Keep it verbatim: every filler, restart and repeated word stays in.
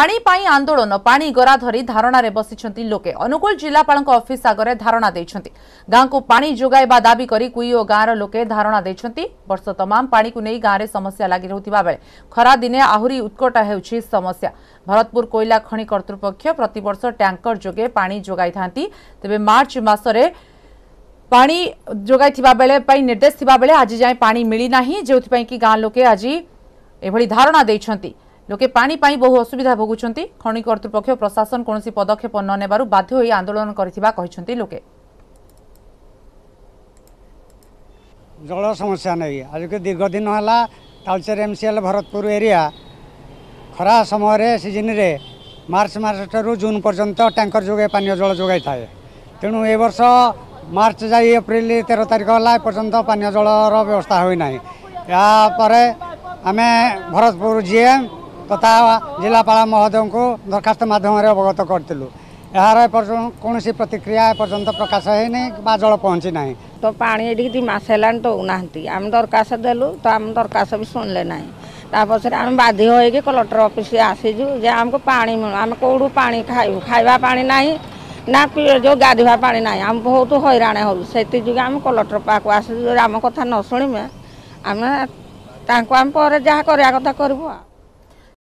पानी पाई आंदोलन पानी गरा धरी धारणा बसिछंती लोके अनुकूल जिलापाल ऑफिस आगे धारणा देछंती। गांव को पानी जोगाइबा दाबी करी कुई और गांव लोके धारणा देछंती। वर्ष तमाम पानी को नहीं गांव रे समस्या लगी रहुतिबा बेले खरा दिने आहुरी उत्कट हेउछि समस्या। भरतपुर कोइला खणी कर्तृपक्ष प्रतिवर्ष टैंकर जोगे पानी जोगाई थांती। तबे मार्च मासरे पानी जोगाई थिबा बेले पई निर्देश थिबा बेले आज जाय पानी मिली नाही, जेउथि पई कि गांव लोके आज एभली धारणा देछंती। लोके पानी पाई बहु असुविधा भोगुचंती। खणी कर्तृपक्ष प्रशासन कोनोसी पदक्षेप न नेबारु बाध्य होई आंदोलन करथिबा कहिसंती लोके। जल समस्या नहीं आज के दीर्घ दिन होला तालचेर एमसीएल भरतपुर एरिया खरा समय रे सीजन रे मार्च मार्च रु जून पर्यंत टैंकर जोगे पानी जल जोगाई थाए। तेणु ए वर्ष मार्च जाई अप्रैल तेरह तारिख होला पर्यंत पानी जल रो व्यवस्था होई नाही। या परे आमे भरतपुर जीएम तथा जिलापाल महोदय को दरखास्त मध्यम अवगत करूँ। यार कौन सी प्रतिक्रिया एपर्तंत प्रकाश होनी जल पहुँची ना। तो पानी ये मस है दौना आम दरखास्त देलु तो आम दरखास्त भी शुणले ना। तापर आम बाध्य हो कलेक्टर ऑफिस आसीजु जे आमको पानी आम कौड़ पा खाइबू खाइबा पानी नहीं ना जो गाधवा पानी ना आम बहुत हैराण हूँ। से आम कलेक्टर पाक आसीजु आम कथा न शुणवे आम आम पर जहाँ कथा कर।